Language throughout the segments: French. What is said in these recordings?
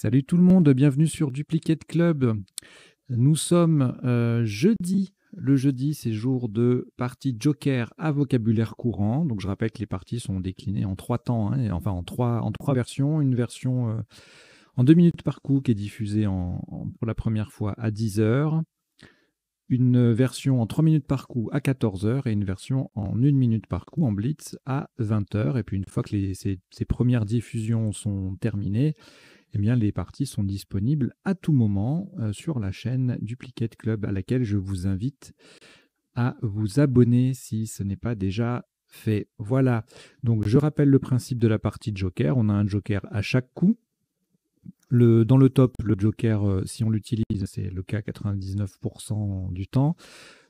Salut tout le monde, bienvenue sur Duplicate Club. Nous sommes jeudi. Le jeudi, c'est jour de partie Joker à vocabulaire courant. Donc, je rappelle que les parties sont déclinées en 3 temps, hein, enfin en trois versions. Une version en 2 minutes par coup qui est diffusée pour la première fois à 10 h. Une version en 3 minutes par coup à 14 h et une version en 1 minute par coup en blitz à 20 h. Et puis une fois que ces premières diffusions sont terminées, eh bien, les parties sont disponibles à tout moment sur la chaîne Duplicate Club à laquelle je vous invite à vous abonner si ce n'est pas déjà fait. Voilà, donc je rappelle le principe de la partie Joker. On a un Joker à chaque coup. Dans le top, le Joker, si on l'utilise, c'est le cas 99% du temps.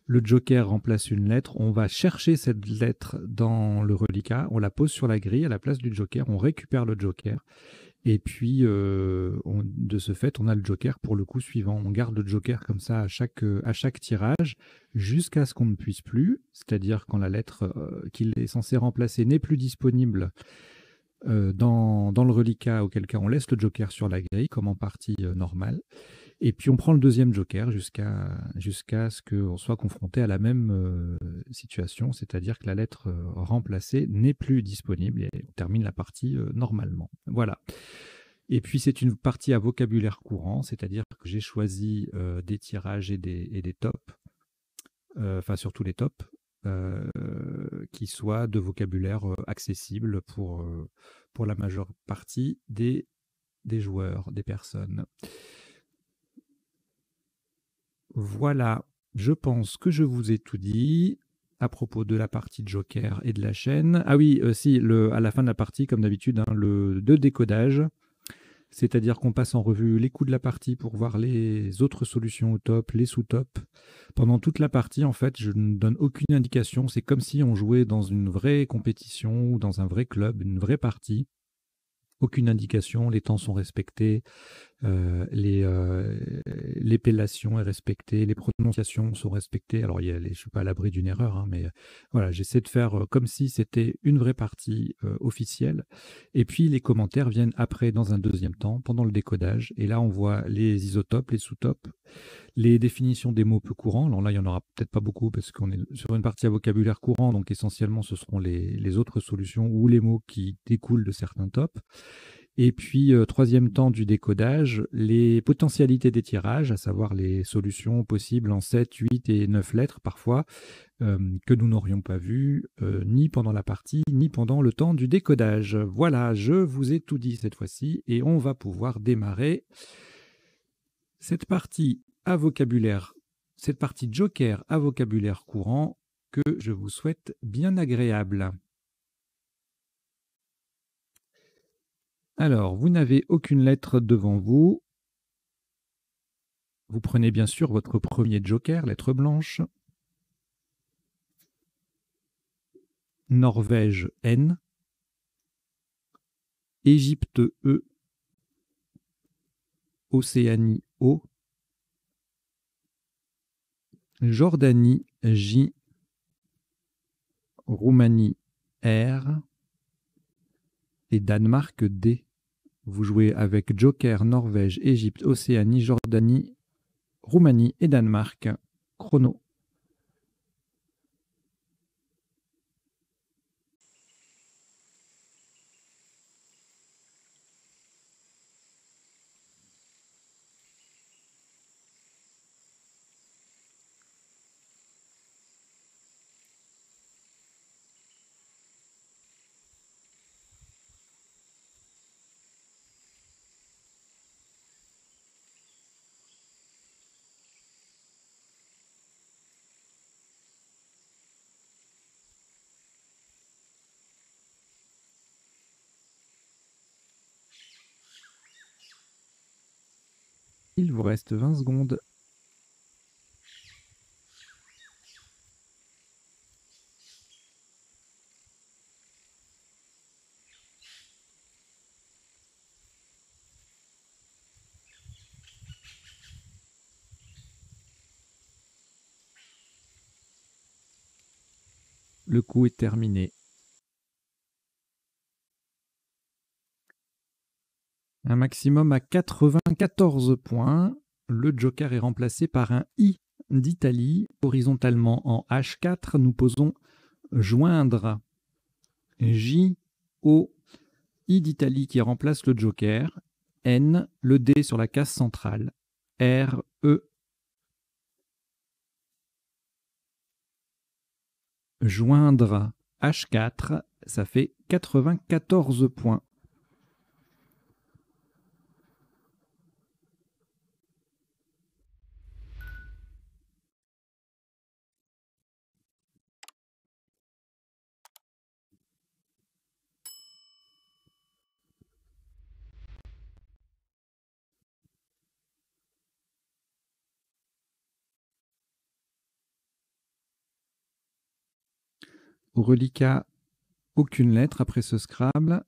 Le Joker remplace une lettre. On va chercher cette lettre dans le reliquat. On la pose sur la grille à la place du Joker. On récupère le Joker. Et puis, de ce fait, on a le Joker pour le coup suivant. On garde le Joker comme ça à chaque tirage jusqu'à ce qu'on ne puisse plus. C'est-à-dire quand la lettre qu'il est censé remplacer n'est plus disponible dans le reliquat, auquel cas on laisse le Joker sur la grille comme en partie normale. Et puis on prend le deuxième Joker jusqu'à ce qu'on soit confronté à la même situation, c'est-à-dire que la lettre remplacée n'est plus disponible et on termine la partie normalement. Voilà. Et puis c'est une partie à vocabulaire courant, c'est-à-dire que j'ai choisi des tirages et des tops, enfin surtout les tops, qui soient de vocabulaire accessible pour la majeure partie des joueurs, des personnes. Voilà, je pense que je vous ai tout dit à propos de la partie Joker et de la chaîne. Ah oui, si, à la fin de la partie, comme d'habitude, hein, le décodage, c'est-à-dire qu'on passe en revue les coups de la partie pour voir les autres solutions au top, les sous-tops. Pendant toute la partie, en fait, je ne donne aucune indication. C'est comme si on jouait dans une vraie compétition ou dans un vrai club, une vraie partie. Aucune indication, les temps sont respectés, l'épellation est respectée, les prononciations sont respectées. Alors, je ne suis pas à l'abri d'une erreur, hein, mais voilà, j'essaie de faire comme si c'était une vraie partie officielle. Et puis, les commentaires viennent après, dans un deuxième temps, pendant le décodage. Et là, on voit les isotopes, les sous-topes, les définitions des mots peu courants. Alors là, il n'y en aura peut-être pas beaucoup parce qu'on est sur une partie à vocabulaire courant. Donc, essentiellement, ce seront les autres solutions ou les mots qui découlent de certains tops. Et puis, troisième temps du décodage, les potentialités des tirages, à savoir les solutions possibles en 7, 8 et 9 lettres parfois, que nous n'aurions pas vues ni pendant la partie, ni pendant le temps du décodage. Voilà, je vous ai tout dit cette fois-ci et on va pouvoir démarrer cette partie à vocabulaire, cette partie Joker à vocabulaire courant que je vous souhaite bien agréable. Alors, vous n'avez aucune lettre devant vous. Vous prenez bien sûr votre premier joker, lettre blanche. Norvège, N. Égypte, E. Océanie, O. Jordanie, J. Roumanie, R. Et Danemark, D. Vous jouez avec Joker, Norvège, Égypte, Océanie, Jordanie, Roumanie et Danemark. Chrono. Il vous reste 20 secondes. Le coup est terminé. Un maximum à 94 points. Le Joker est remplacé par un I d'Italie. Horizontalement en H4, nous posons Joindre. J-O, I d'Italie qui remplace le Joker. N, le D sur la case centrale. R, E. Joindre H4, ça fait 94 points. Au reliquat, aucune lettre après ce Scrabble.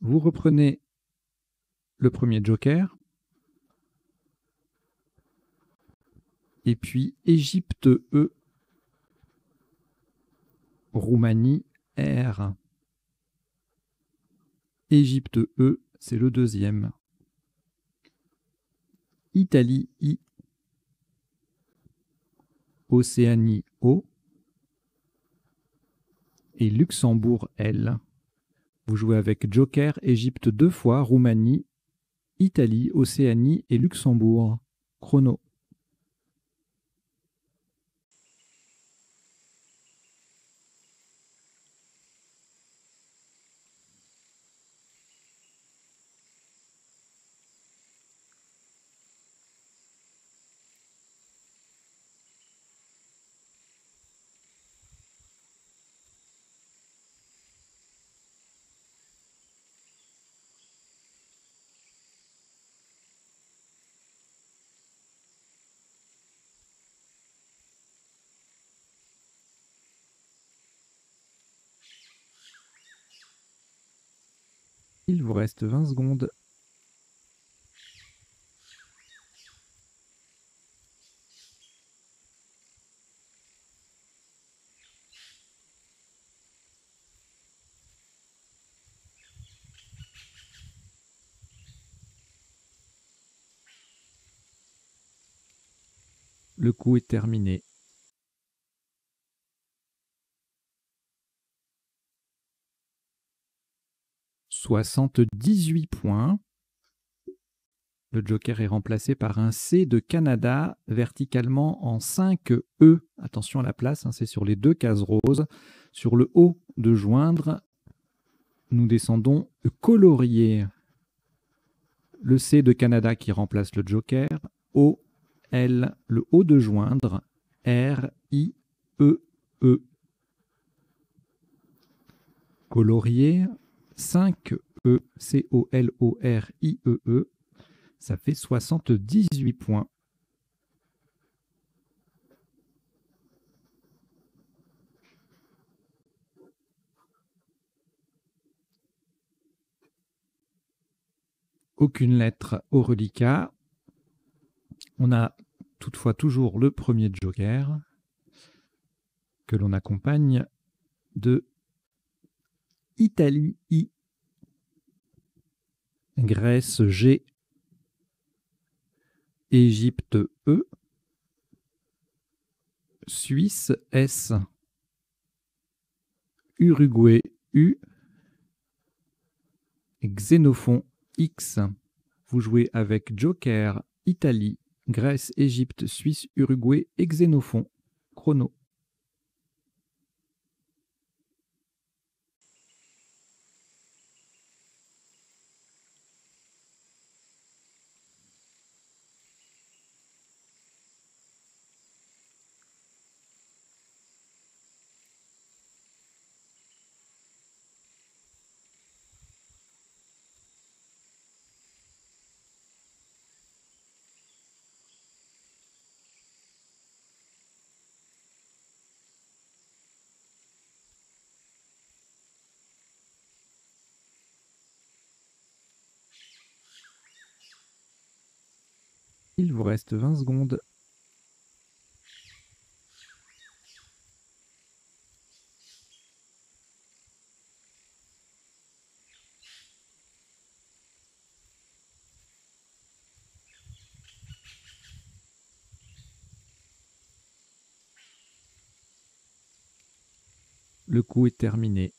Vous reprenez le premier Joker. Et puis Égypte E, Roumanie R. Égypte E, c'est le deuxième. Italie I. Océanie O. Et Luxembourg L. Vous jouez avec Joker, Égypte deux fois, Roumanie, Italie, Océanie et Luxembourg. Chrono. Il vous reste 20 secondes. Le coup est terminé. « 78 points. » Le Joker est remplacé par un C de Canada, verticalement en 5 E. Attention à la place, hein, c'est sur les deux cases roses. Sur le O de Joindre, nous descendons Colorier. Le C de Canada qui remplace le Joker. O, L, le O de Joindre. R, I, E, E. Colorier. 5E, C-O-L-O-R-I-E-E, ça fait 78 points. Aucune lettre au reliquat. On a toutefois toujours le premier Joker que l'on accompagne de Italie I, Grèce G, Égypte E, Suisse S, Uruguay U, Xénophon X. Vous jouez avec Joker, Italie, Grèce, Égypte, Suisse, Uruguay et Xénophon. Chrono. Il vous reste 20 secondes. Le coup est terminé.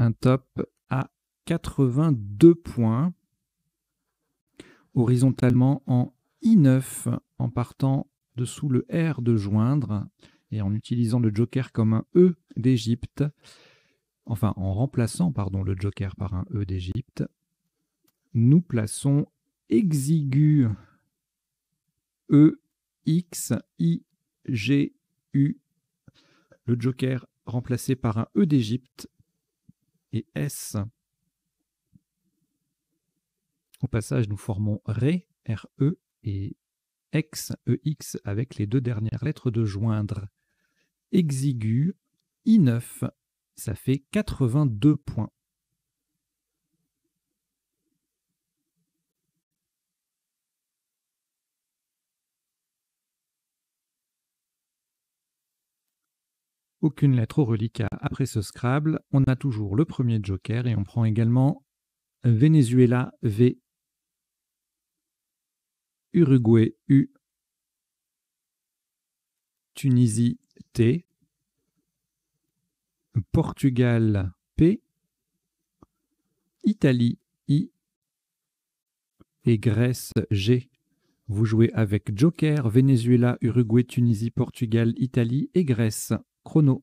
Un top à 82 points, horizontalement en I9, en partant de sous le R de joindre et en utilisant le joker comme un E d'Égypte, enfin en remplaçant pardon, le joker par un E d'Égypte, nous plaçons Exigu, E, X, I, G, U, le joker remplacé par un E d'Égypte, et S. Au passage, nous formons Ré, RE, et X, EX, avec les deux dernières lettres de joindre. Exigu, I9, ça fait 82 points. Aucune lettre au reliquat après ce Scrabble. On a toujours le premier joker et on prend également Venezuela, V, Uruguay, U, Tunisie, T, Portugal, P, Italie, I et Grèce, G. Vous jouez avec joker, Venezuela, Uruguay, Tunisie, Portugal, Italie et Grèce. Chrono.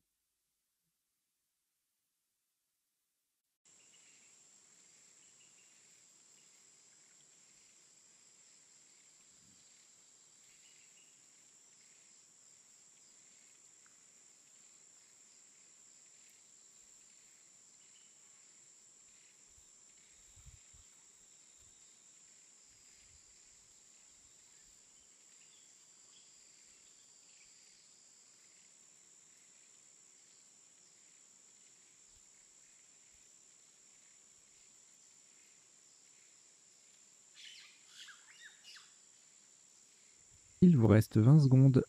Il vous reste 20 secondes.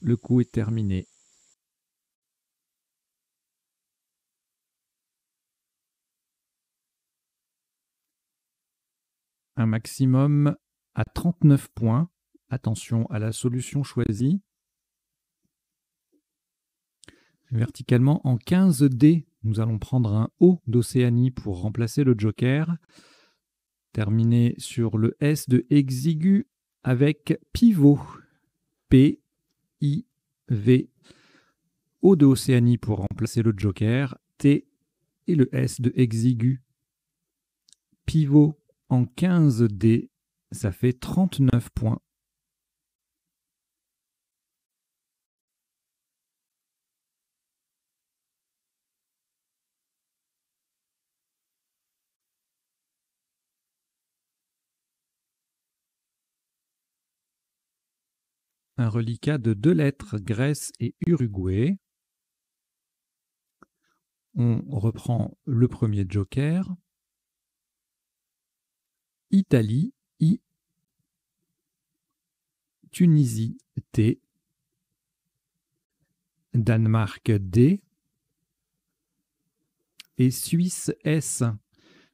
Le coup est terminé. Un maximum à 39 points. Attention à la solution choisie. Verticalement, en 15D, nous allons prendre un O d'Océanie pour remplacer le joker. Terminer sur le S de exigu avec pivot. P, I, V. O d'Océanie pour remplacer le joker. T et le S de exigu. Pivot. En 15D, ça fait 39 points. Un reliquat de deux lettres, Grèce et Uruguay. On reprend le premier joker. Italie, I, Tunisie, T, Danemark, D, et Suisse, S.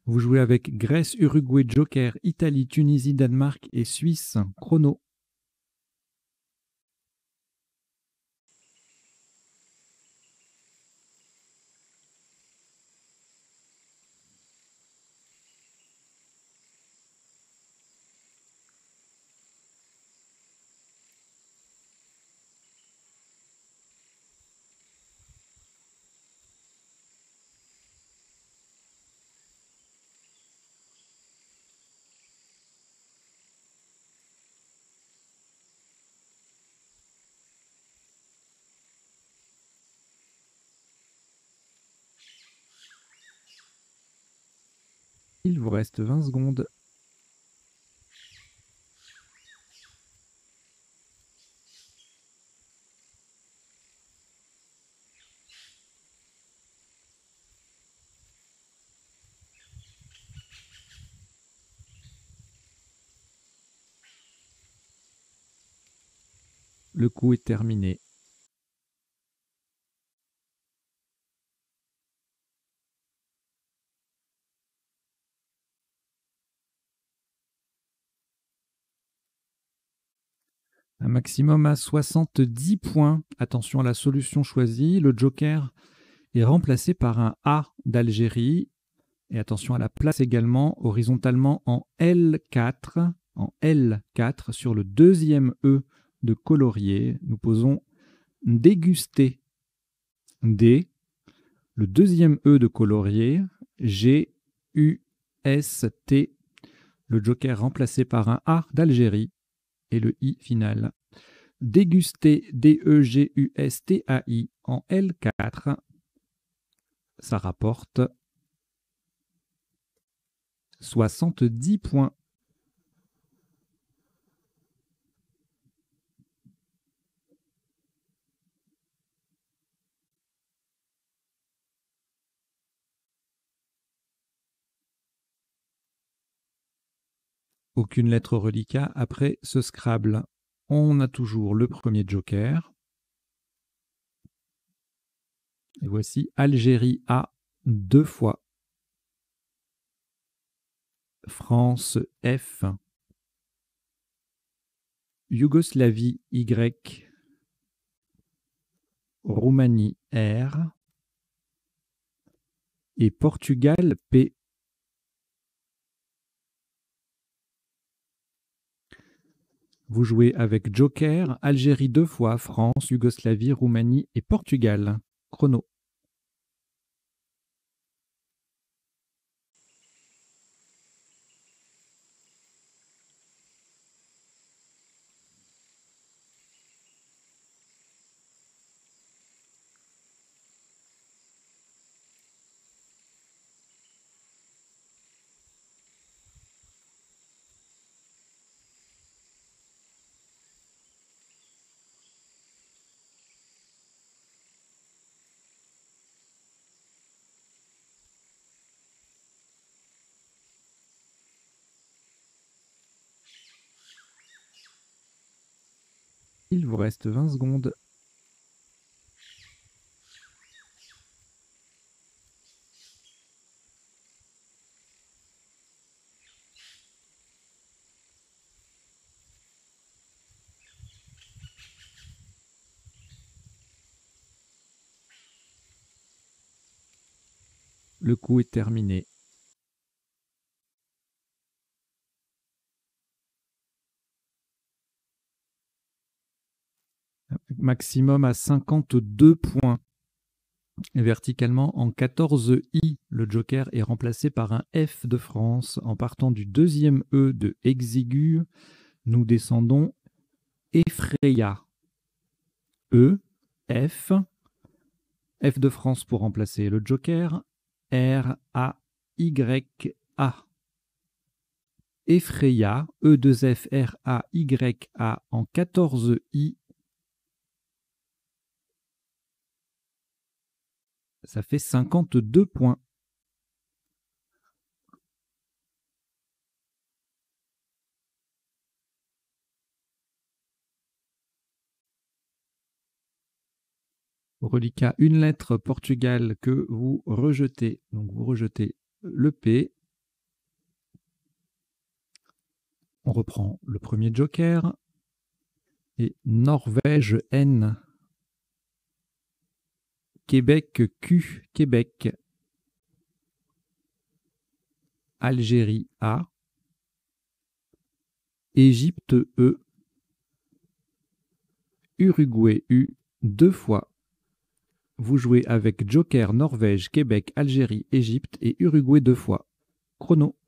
Vous jouez avec Grèce, Uruguay, joker, Italie, Tunisie, Danemark et Suisse. Chrono. Il vous reste 20 secondes. Le coup est terminé. Un maximum à 70 points. Attention à la solution choisie. Le joker est remplacé par un A d'Algérie. Et attention à la place également, horizontalement en L4. En L4 sur le deuxième E de Colorier. Nous posons déguster. D. Le deuxième E de Colorier. G. U. S. T. Le joker remplacé par un A d'Algérie. Et le I final. Déguster, D-E-G-U-S-T-A-I en L4. Ça rapporte 70 points. Aucune lettre reliquat après ce Scrabble. On a toujours le premier joker. Et voici Algérie A 2 fois. France F. Yougoslavie Y. Roumanie R. Et Portugal P. Vous jouez avec Joker, Algérie 2 fois, France, Yougoslavie, Roumanie et Portugal. Chrono. Il vous reste 20 secondes. Le coup est terminé. Maximum à 52 points. Verticalement, en 14i, le joker est remplacé par un F de France. En partant du deuxième E de Exigu, nous descendons Éfreya. E, F. F de France pour remplacer le joker. R, A, Y, A. Éfreya, E2F, R, A, Y, A en 14i. Ça fait 52 points. Reliquat, une lettre Portugal que vous rejetez. Donc vous rejetez le P. On reprend le premier joker. Et Norvège N. Québec Q, Québec, Algérie A, Égypte E, Uruguay U 2 fois. Vous jouez avec Joker, Norvège, Québec, Algérie, Égypte et Uruguay 2 fois. Chrono.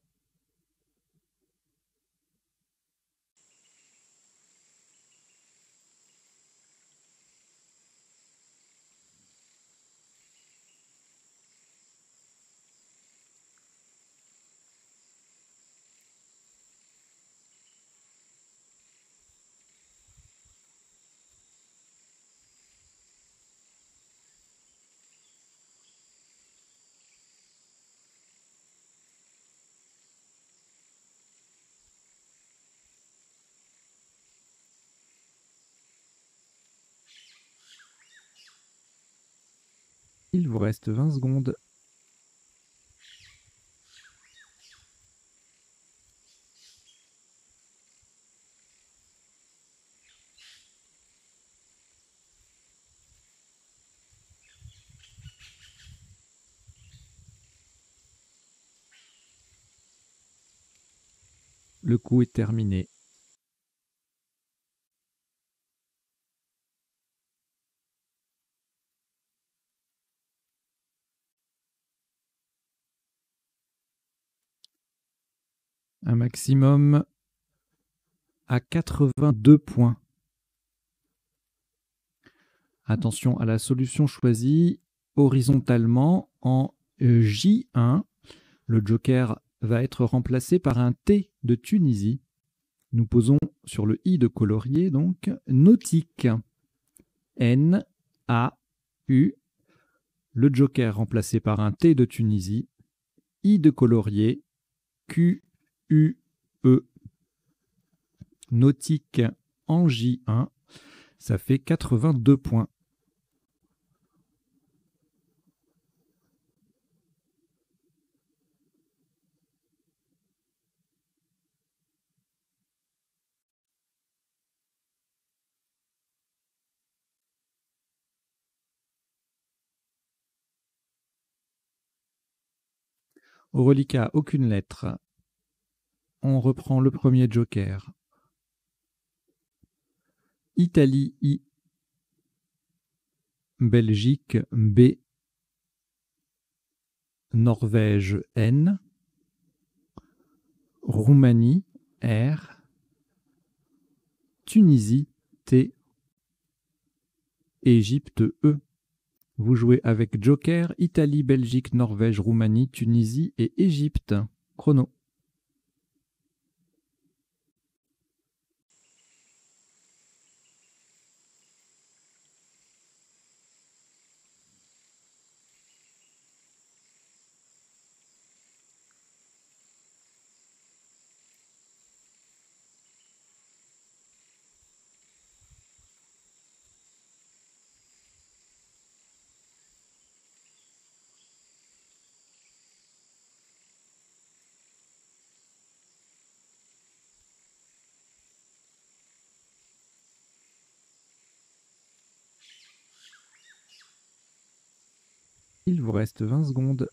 Il vous reste 20 secondes. Le coup est terminé. Un maximum à 82 points. Attention à la solution choisie horizontalement en J1. Le joker va être remplacé par un T de Tunisie. Nous posons sur le I de Colorier, donc Nautique. N, A, U. Le joker remplacé par un T de Tunisie. I de Colorier. Q, U, E. Nautique en J1. Ça fait 82 points. Au reliquat, aucune lettre. On reprend le premier joker. Italie, I. Belgique, B. Norvège, N. Roumanie, R. Tunisie, T. Égypte, E. Vous jouez avec Joker, Italie, Belgique, Norvège, Roumanie, Tunisie et Égypte. Chrono. Il vous reste 20 secondes.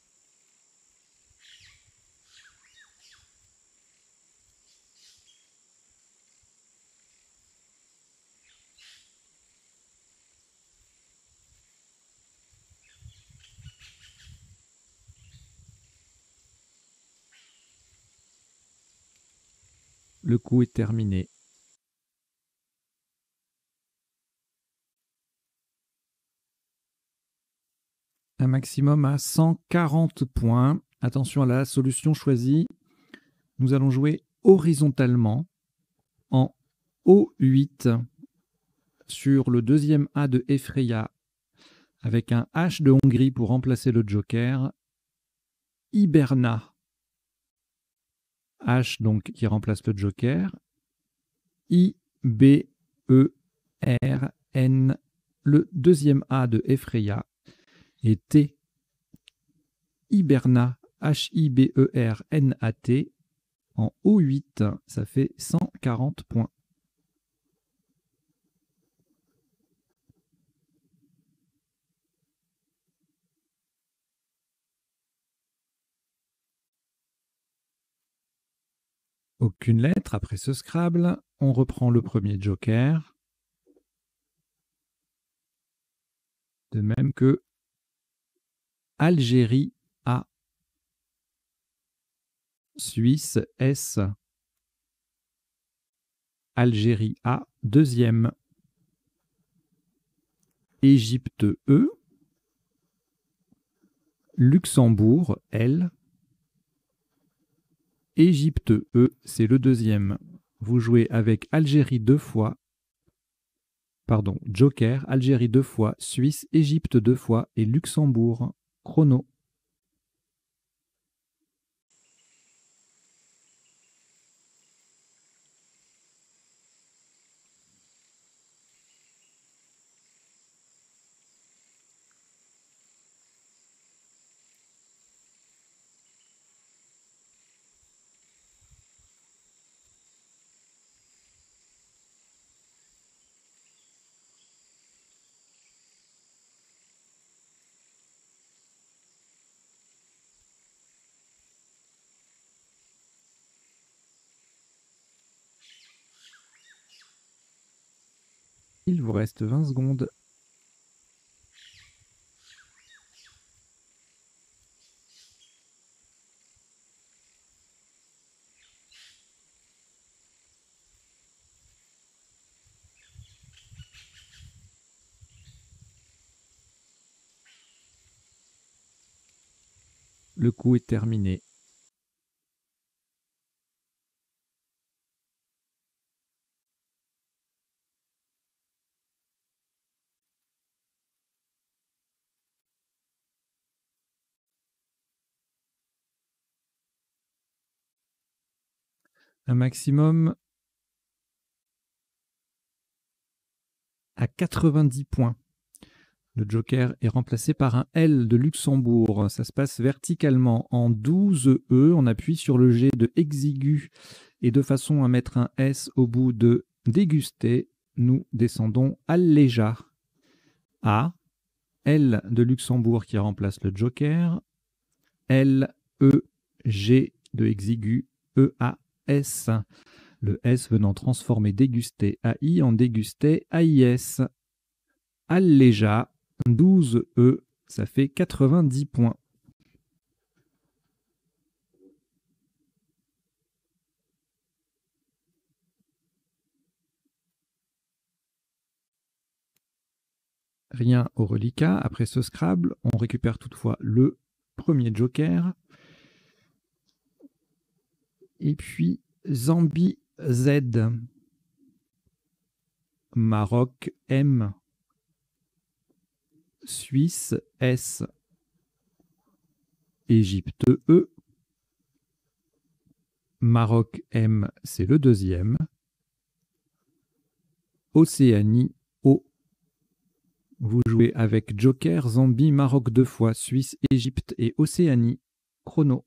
Le coup est terminé. Un maximum à 140 points. Attention à la solution choisie. Nous allons jouer horizontalement en O8 sur le deuxième A de Éfreya avec un H de Hongrie pour remplacer le joker. Hiberna. H donc qui remplace le joker. I, B, E, R, N, le deuxième A de Éfreya. Et T, Hiberna, H-I-B-E-R-N-A-T, en O8, ça fait 140 points. Aucune lettre après ce Scrabble, on reprend le premier joker. De même que Algérie, A. Suisse, S. Algérie, A, deuxième. Égypte, E. Luxembourg, L. Égypte, E, c'est le deuxième. Vous jouez avec Algérie deux fois. Pardon, Joker, Algérie deux fois, Suisse, Égypte deux fois et Luxembourg. Chrono. Il vous reste 20 secondes. Le coup est terminé. Un maximum à 90 points. Le Joker est remplacé par un L de Luxembourg. Ça se passe verticalement en 12 E. On appuie sur le G de Exigu et de façon à mettre un S au bout de Déguster, nous descendons Alléja. A, L de Luxembourg qui remplace le Joker. L, E, G de Exigu, E, A, S. Le S venant transformer Déguster AI en Déguster AIS. Alléja. 12 E, ça fait 90 points. Rien au reliquat. Après ce Scrabble, on récupère toutefois le premier Joker. Et puis Zambie Z. Maroc M. Suisse, S. Égypte, E. Maroc, M, c'est le deuxième. Océanie, O. Vous jouez avec Joker, Zambie, Maroc deux fois, Suisse, Égypte et Océanie. Chrono.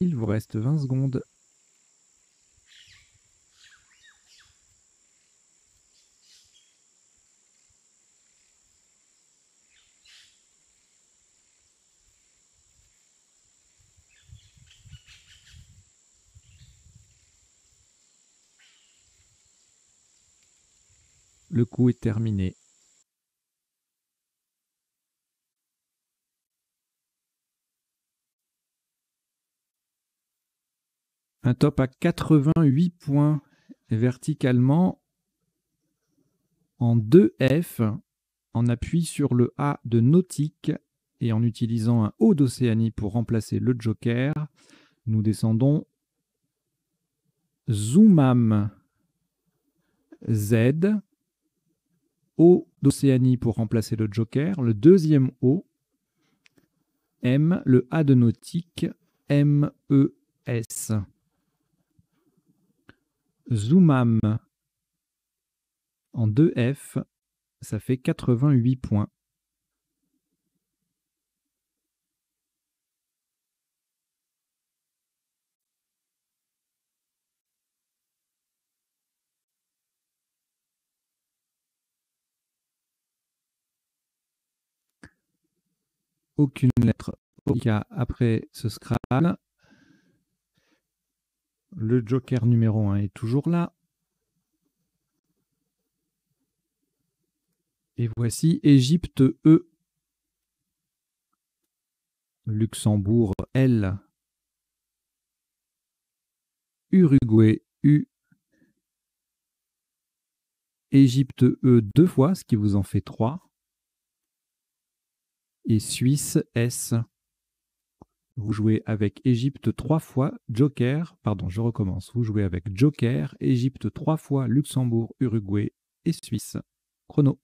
Il vous reste 20 secondes. Le coup est terminé. Un top à 88 points verticalement en 2F, en appui sur le A de Nautique et en utilisant un O d'Océanie pour remplacer le Joker, nous descendons Zoumam Z, O d'Océanie pour remplacer le Joker, le deuxième O, M, le A de Nautique, M, E, S. Zoumam en 2F, ça fait 88 points. Aucune lettre au cas après ce Scrabble. Le Joker numéro 1 est toujours là. Et voici Égypte E, Luxembourg L, Uruguay U, Égypte E deux fois, ce qui vous en fait 3, et Suisse S. Vous jouez avec Égypte 3 fois, Joker, pardon, je recommence. Vous jouez avec Joker, Égypte 3 fois, Luxembourg, Uruguay et Suisse. Chrono.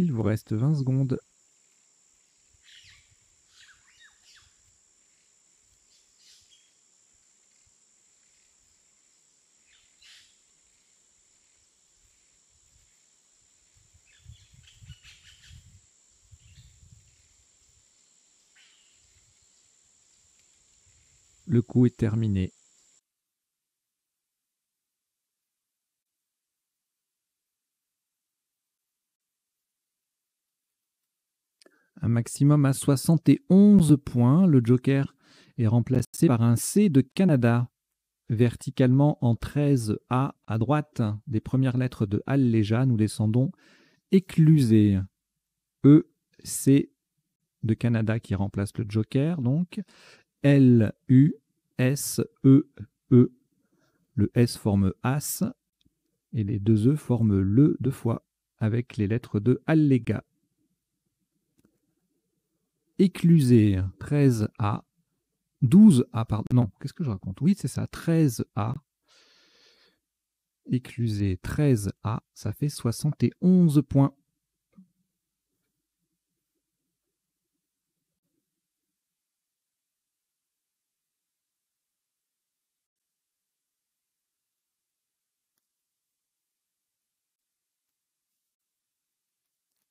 Il vous reste 20 secondes. Le coup est terminé. Un maximum à 71 points. Le Joker est remplacé par un C de Canada, verticalement en 13A à droite des premières lettres de Alléja. Nous descendons Écluser. E, C de Canada qui remplace le Joker, donc. L, U, S, E, E. Le S forme As et les deux E forment le deux fois avec les lettres de Alléja. Écluser 13A, 12A, pardon, non, qu'est-ce que je raconte? Oui, c'est ça, 13A. Écluser 13A, ça fait 71 points.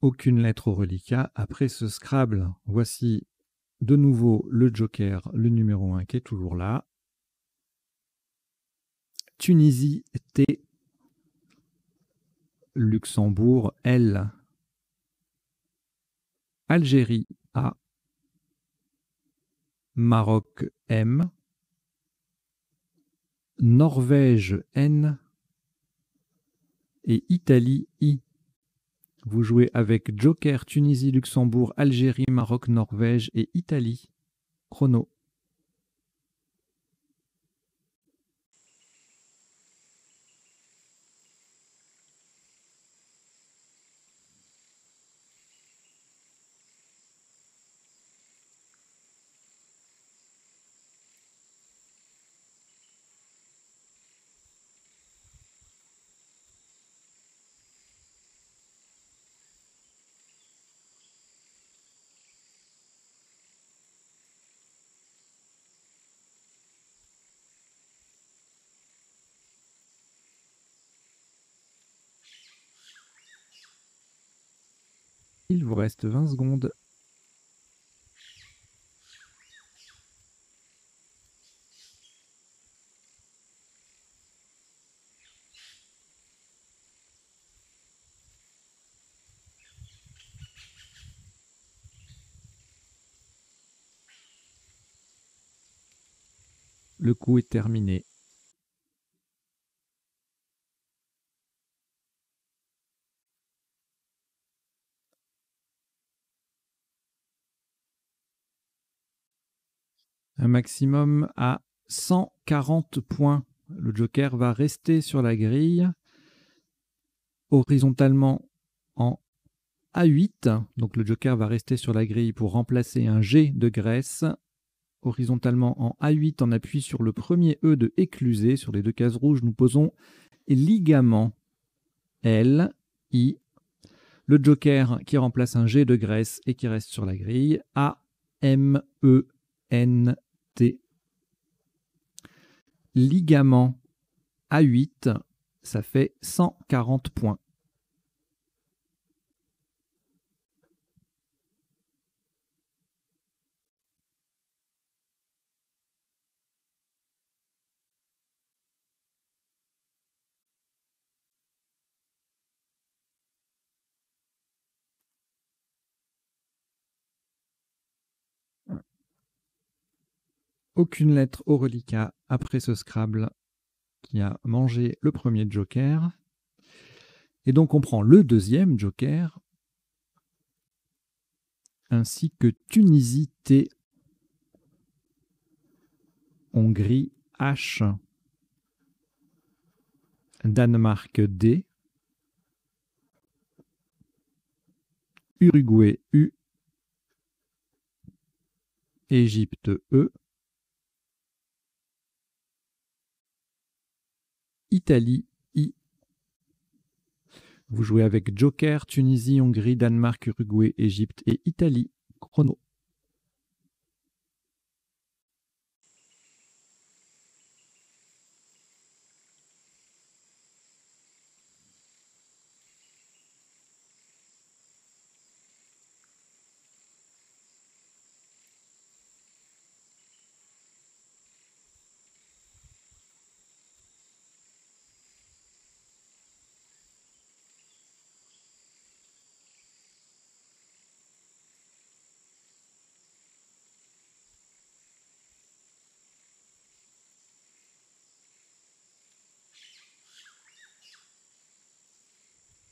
Aucune lettre au reliquat après ce Scrabble. Voici de nouveau le Joker, le numéro 1 qui est toujours là. Tunisie, T. Luxembourg, L. Algérie, A. Maroc, M. Norvège, N. Et Italie, I. Vous jouez avec Joker, Tunisie, Luxembourg, Algérie, Maroc, Norvège et Italie. Chrono. Il vous reste 20 secondes. Le coup est terminé. Un maximum à 140 points. Le Joker va rester sur la grille horizontalement en A8. Donc le Joker va rester sur la grille pour remplacer un G de Grèce. Horizontalement en A8, on appuie sur le premier E de Écluser. Sur les deux cases rouges, nous posons Ligament, L, I. Le Joker qui remplace un G de Grèce et qui reste sur la grille. A, M, E, N, T. Ligament A8, ça fait 140 points. Aucune lettre au reliquat après ce Scrabble qui a mangé le premier Joker. Et donc on prend le deuxième Joker, ainsi que Tunisie T, Hongrie H, Danemark D, Uruguay U, Égypte E, Italie, I. Vous jouez avec Joker, Tunisie, Hongrie, Danemark, Uruguay, Égypte et Italie. Chrono.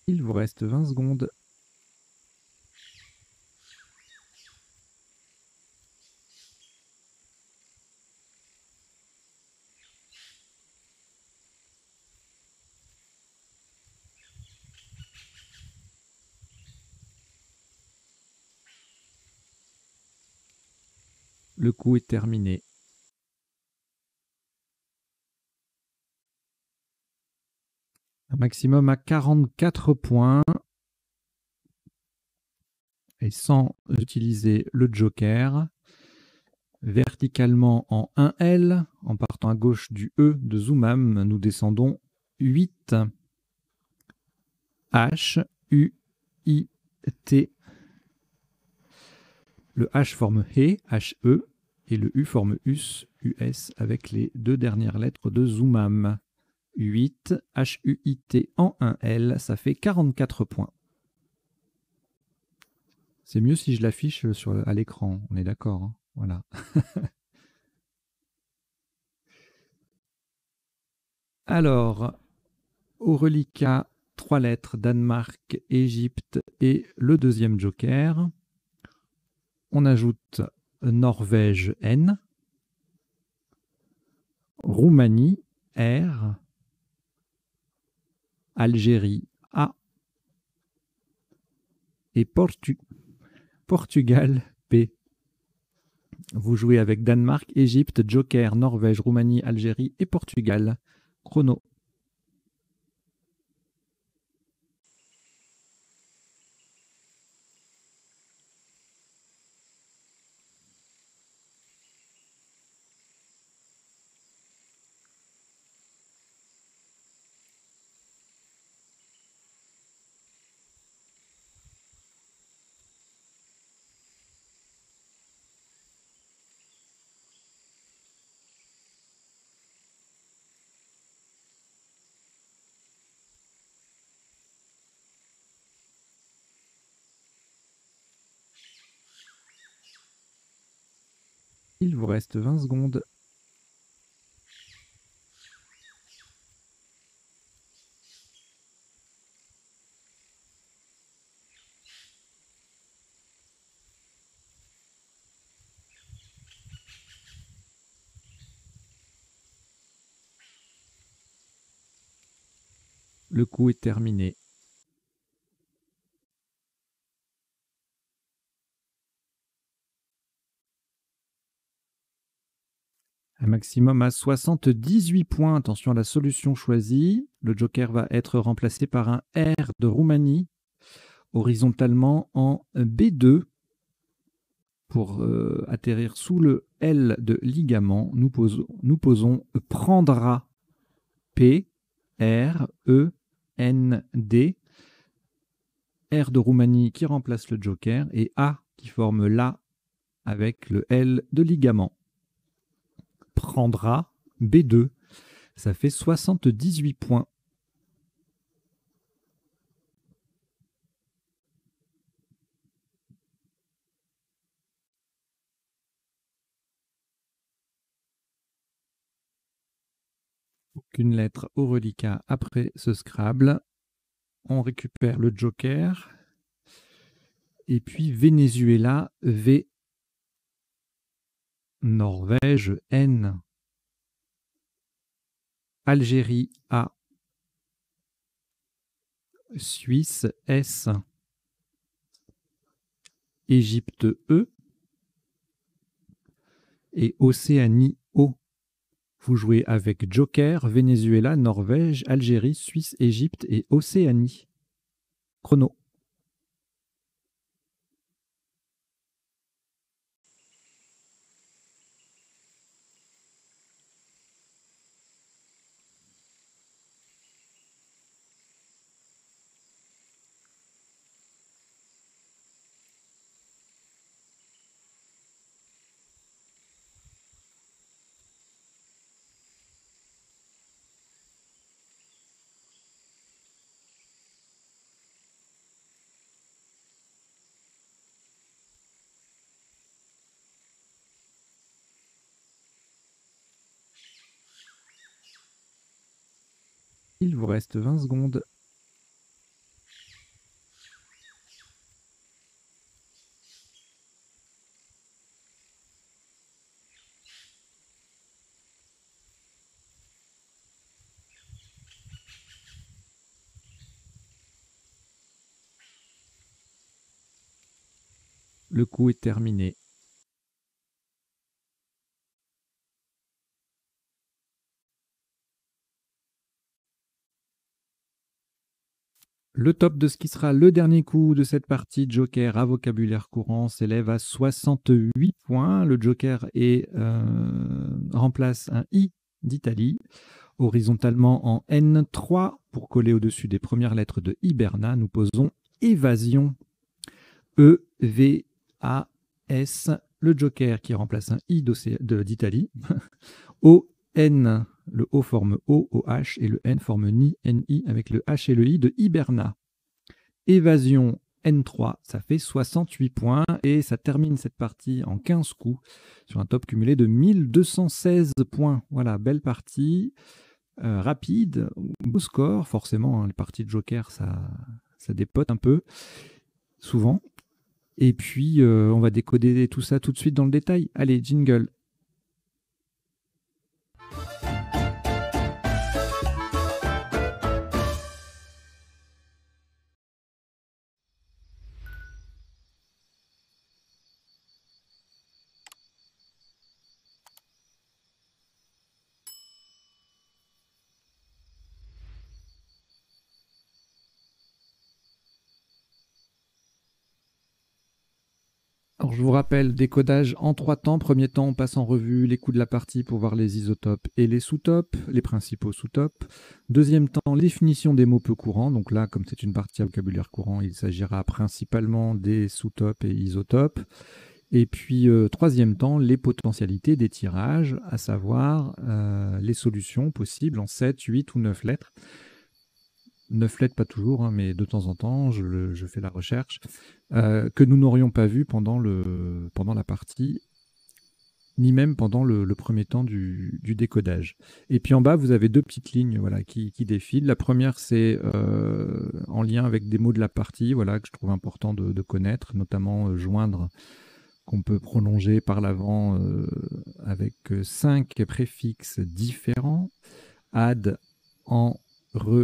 Il vous reste 20 secondes. Le coup est terminé. Maximum à 44 points et sans utiliser le joker, verticalement en 1L, en partant à gauche du E de Zoumam, nous descendons 8 H, U, I, T. Le H forme HE, H, E, et le U forme US, US avec les deux dernières lettres de Zoumam. 8, H-U-I-T en 1L, ça fait 44 points. C'est mieux si je l'affiche à l'écran, on est d'accord, hein, voilà. Alors, au reliquat, 3 lettres, Danemark, Égypte et le deuxième joker. On ajoute Norvège, N. Roumanie, R. Algérie, A, et Portugal, P. Vous jouez avec Danemark, Égypte, Joker, Norvège, Roumanie, Algérie et Portugal. Chrono. Il vous reste 20 secondes. Le coup est terminé. Maximum à 78 points. Attention à la solution choisie. Le joker va être remplacé par un R de Roumanie, horizontalement en B2. Pour atterrir sous le L de ligament, nous posons Prendra, P, R, E, N, D. R de Roumanie qui remplace le joker et A qui forme l'A avec le L de ligament. Prendra, B2, ça fait 78 points. Aucune lettre au reliquat après ce Scrabble. On récupère le joker. Et puis Venezuela, V. Norvège, N. Algérie, A. Suisse, S. Égypte, E. Et Océanie, O. Vous jouez avec Joker, Venezuela, Norvège, Algérie, Suisse, Égypte et Océanie. Chrono. Il vous reste 20 secondes. Le coup est terminé. Le top de ce qui sera le dernier coup de cette partie Joker à vocabulaire courant s'élève à 68 points. Le Joker remplace un I d'Italie, horizontalement en N3. Pour coller au-dessus des premières lettres de Hiberna, nous posons Évasion, E-V-A-S. Le Joker qui remplace un I d'Italie, O-N. Le O forme O, OH, et le N forme NI, NI avec le H et le I de Hiberna. Évasion N3, ça fait 68 points et ça termine cette partie en 15 coups sur un top cumulé de 1216 points. Voilà, belle partie, rapide, beau score, forcément, hein, les parties de Joker, ça dépote un peu, souvent. Et puis, on va décoder tout ça tout de suite dans le détail. Allez, jingle. Alors, je vous rappelle, décodage en 3 temps. Premier temps, on passe en revue les coups de la partie pour voir les isotopes et les sous-topes, les principaux sous-topes. Deuxième temps, définition des mots peu courants. Donc là, comme c'est une partie à vocabulaire courant, il s'agira principalement des sous-topes et isotopes. Et puis, troisième temps, les potentialités des tirages, à savoir les solutions possibles en 7, 8 ou 9 lettres. 9 lettres, pas toujours, hein, mais de temps en temps, je fais la recherche, que nous n'aurions pas vu pendant la partie, ni même pendant le premier temps du décodage. Et puis en bas, vous avez deux petites lignes voilà, qui défilent. La première, c'est en lien avec des mots de la partie voilà, que je trouve important de connaître, notamment joindre, qu'on peut prolonger par l'avant avec 5 préfixes différents, ad, en, re,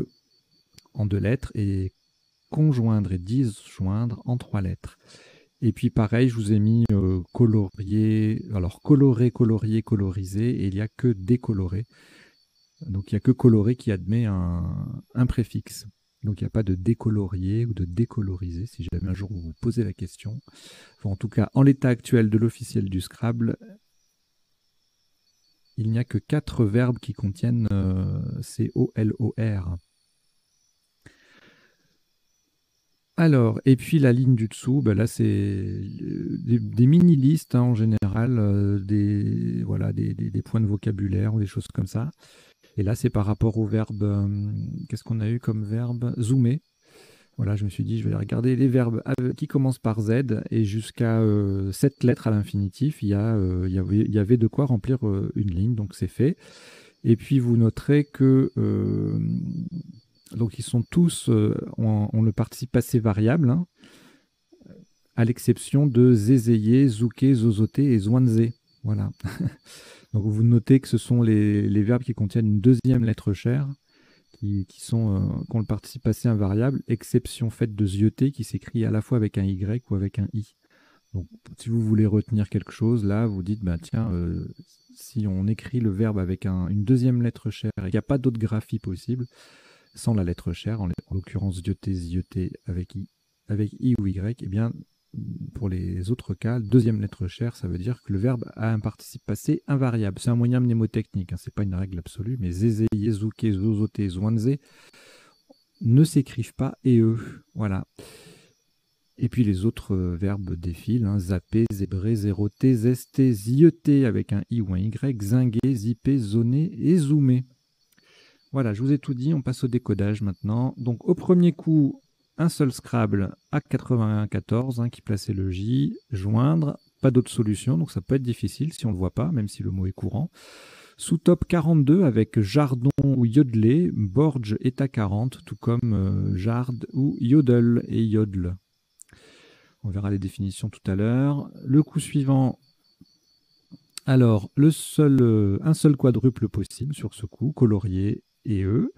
en 2 lettres, et conjoindre et disjoindre en 3 lettres. Et puis pareil, je vous ai mis colorier, alors coloré, colorier, colorisé, et il n'y a que décoloré. Donc il n'y a que coloré qui admet un préfixe. Donc il n'y a pas de décolorier ou de décolorisé, si jamais un jour vous vous posez la question. Enfin, en tout cas, en l'état actuel de l'officiel du Scrabble, il n'y a que 4 verbes qui contiennent C-O-L-O-R. Alors, et puis la ligne du dessous, ben là c'est des mini-listes hein, en général, des points de vocabulaire ou des choses comme ça. Et là c'est par rapport au verbe, qu'est-ce qu'on a eu comme verbe? Zoomer. Voilà, je me suis dit, je vais regarder les verbes qui commencent par Z et jusqu'à 7 lettres à l'infinitif, il y avait de quoi remplir une ligne, donc c'est fait. Et puis vous noterez que... Donc ils sont tous ont le participe passé variable, hein, à l'exception de zézéyé, zouké, zozoté et zoinzé. Voilà. Donc vous notez que ce sont les verbes qui contiennent une deuxième lettre chère, qui ont le participe passé invariable, exception faite de zioté qui s'écrit à la fois avec un Y ou avec un I. Donc si vous voulez retenir quelque chose, là vous dites, bah, tiens, si on écrit le verbe avec une deuxième lettre chère et qu'il n'y a pas d'autre graphie possible, sans la lettre chère, en l'occurrence dioté avec i ou y, eh bien, pour les autres cas, deuxième lettre chère, ça veut dire que le verbe a un participe passé invariable. C'est un moyen mnémotechnique, hein, ce n'est pas une règle absolue, mais zézé, yézouké, zozoté, zoinzé ne s'écrivent pas et eux. Voilà. Et puis les autres verbes défilent, hein, zapper, zébrer, zéroter, zester, zioter avec un i ou un y, zinguer, zipper, zoner et zoomer. Voilà, je vous ai tout dit, on passe au décodage maintenant. Donc au premier coup, un seul Scrabble à 91,14 hein, qui plaçait le J, joindre, pas d'autre solution, donc ça peut être difficile si on ne le voit pas, même si le mot est courant. Sous top 42 avec Jardon ou Yodlé, Borj est à 40, tout comme Jarde ou Yodel et Yodle. On verra les définitions tout à l'heure. Le coup suivant, alors un seul quadruple possible sur ce coup, Colorier et E.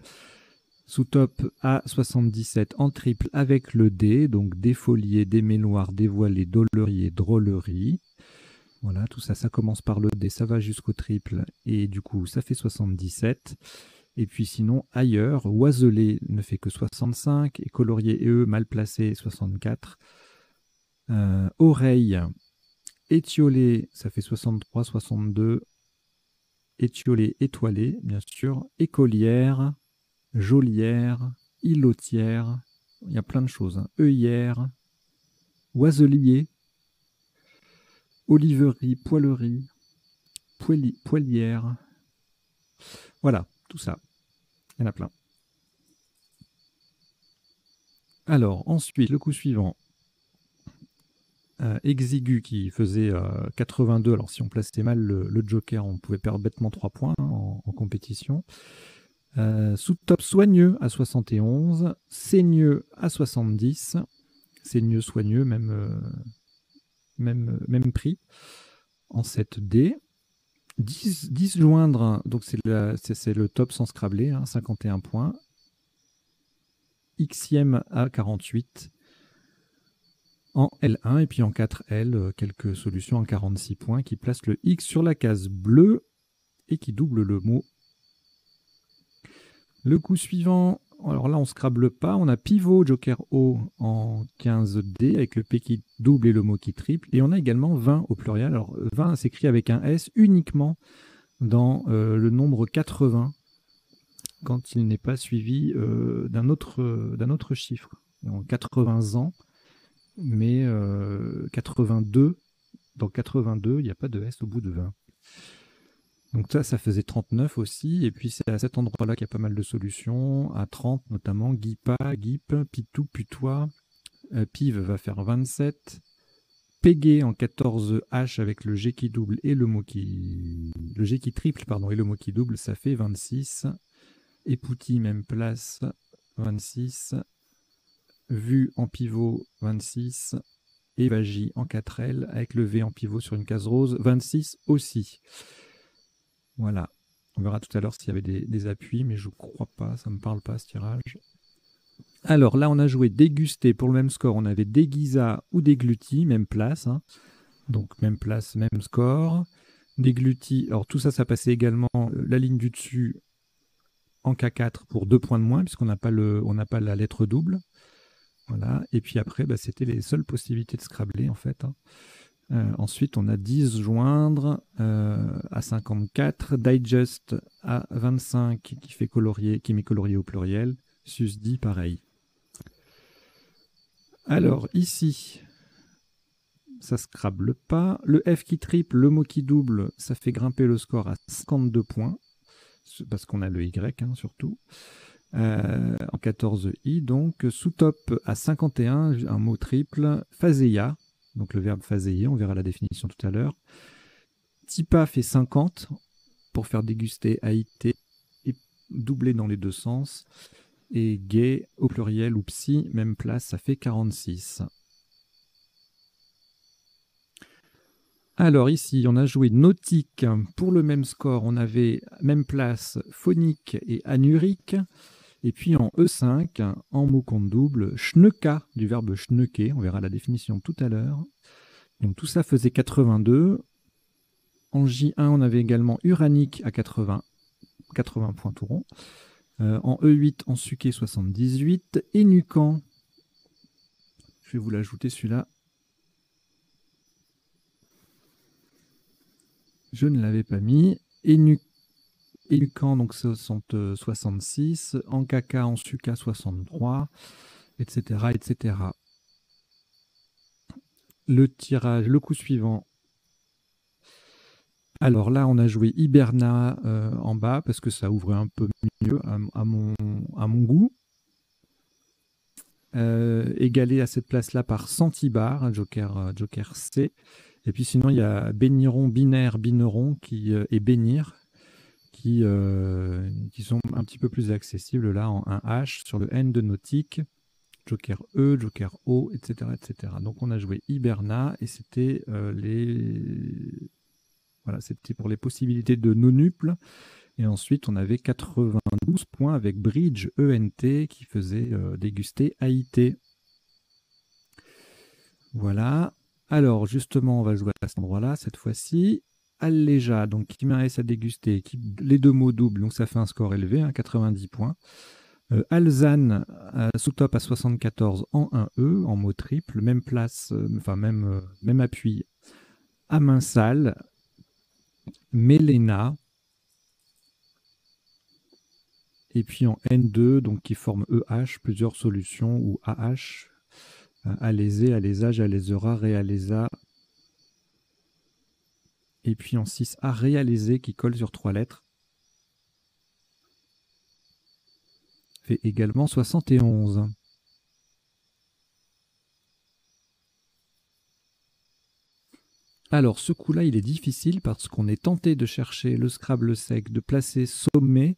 Sous top A77 en triple avec le D, donc défolier, déméloir, dévoiler, dolerier, drôlerie. Voilà, tout ça, ça commence par le D, ça va jusqu'au triple, et du coup, ça fait 77. Et puis sinon, ailleurs, oiselé ne fait que 65, et colorier et eux, mal placé, 64. Oreille, étiolé, ça fait 63, 62. Étiolé, étoilé, bien sûr. Écolière, jolière, îlotière, il y a plein de choses. Hein. Œillère, oiselier. Oliverie, poêlerie, poêlière. Voilà, tout ça. Il y en a plein. Alors, ensuite, le coup suivant. Exigu qui faisait 82. Alors, si on plaçait mal le Joker, on pouvait perdre bêtement 3 points hein, en compétition. Sous top soigneux à 71. Saigneux à 70. Saigneux, soigneux, même... Même prix en 7D. 10 joindre, donc c'est le top sans scrabler, hein, 51 points. Xème à 48 en L1 et puis en 4L, quelques solutions en 46 points qui placent le X sur la case bleue et qui double le mot. Le coup suivant, alors là on ne scrable pas, on a pivot, joker O en 15D avec le P qui double et le mot qui triple, et on a également 20 au pluriel, alors 20 s'écrit avec un S uniquement dans le nombre 80 quand il n'est pas suivi d'un autre chiffre, donc 80 ans, mais 82, dans 82 il n'y a pas de S au bout de 20. Donc ça faisait 39 aussi, et puis c'est à cet endroit-là qu'il y a pas mal de solutions, à 30 notamment, guipa, guip, pitou, putois, pive va faire 27, pégué en 14H avec le G qui double et le mot qui... le G qui triple, pardon, et le mot qui double, ça fait 26, épouti même place, 26, vu en pivot, 26, évagi en 4L avec le V en pivot sur une case rose, 26 aussi. Voilà, on verra tout à l'heure s'il y avait des appuis, mais je ne crois pas, ça ne me parle pas ce tirage. Alors là, on a joué déguster, pour le même score, on avait déguisa ou dégluti, même place, hein. Donc même place, même score. Dégluti, alors tout ça, ça passait également la ligne du dessus en K4 pour 2 points de moins, puisqu'on n'a pas, la lettre double. Voilà, et puis après, bah, c'était les seules possibilités de scrabler en fait. Hein. Ensuite, on a 10 joindre à 54, digest à 25 qui met colorier au pluriel, susdit pareil. Alors ici, ça scrable pas. Le F qui triple, le mot qui double, ça fait grimper le score à 52 points, parce qu'on a le Y hein, surtout. En 14i, donc sous top à 51, un mot triple, Phaseia. Donc le verbe phaseyer, on verra la définition tout à l'heure. Tipa fait 50 pour faire déguster AIT et doubler dans les deux sens. Et gay au pluriel ou psy, même place, ça fait 46. Alors ici, on a joué nautique. Pour le même score, on avait même place phonique et anurique. Et puis en E5, en mot compte double, schnequer, du verbe schnequer, on verra la définition tout à l'heure. Donc tout ça faisait 82. En J1, on avait également uranique à 80 points tout rond. En E8, en suqué 78. Énuquant. Je vais vous l'ajouter celui-là. Je ne l'avais pas mis. Énuquant, donc 66. En caca, en suca 63. Etc. etc. Le tirage, le coup suivant. Alors là, on a joué Hiberna en bas parce que ça ouvrait un peu mieux à mon goût. Égalé à cette place-là par Centibar, Joker C. Et puis sinon, il y a Béniron, Binaire, Bineron et Bénir qui sont un petit peu plus accessibles là en 1H sur le N de Nautique. Joker E, Joker O, etc. etc. Donc on a joué Hiberna et c'était les... Voilà, c'était pour les possibilités de nonuples. Et ensuite, on avait 92 points avec Bridge ENT qui faisait déguster AIT. Voilà. Alors, justement, on va jouer à cet endroit-là, cette fois-ci. Alléja, donc qui m'arrête à déguster. Les deux mots doubles, donc ça fait un score élevé, hein, 90 points. Alzan, sous top à 74 en 1E, en mot triple. Même place, enfin même appui. Aminsal. Mélena, et puis en N2, donc qui forme EH, plusieurs solutions, ou AH, Alésé, Alésage, Alézera, Réalésa, et puis en 6A, Réalésé, qui colle sur 3 lettres, fait également 71. Alors, ce coup-là, il est difficile parce qu'on est tenté de chercher le Scrabble sec, de placer sommet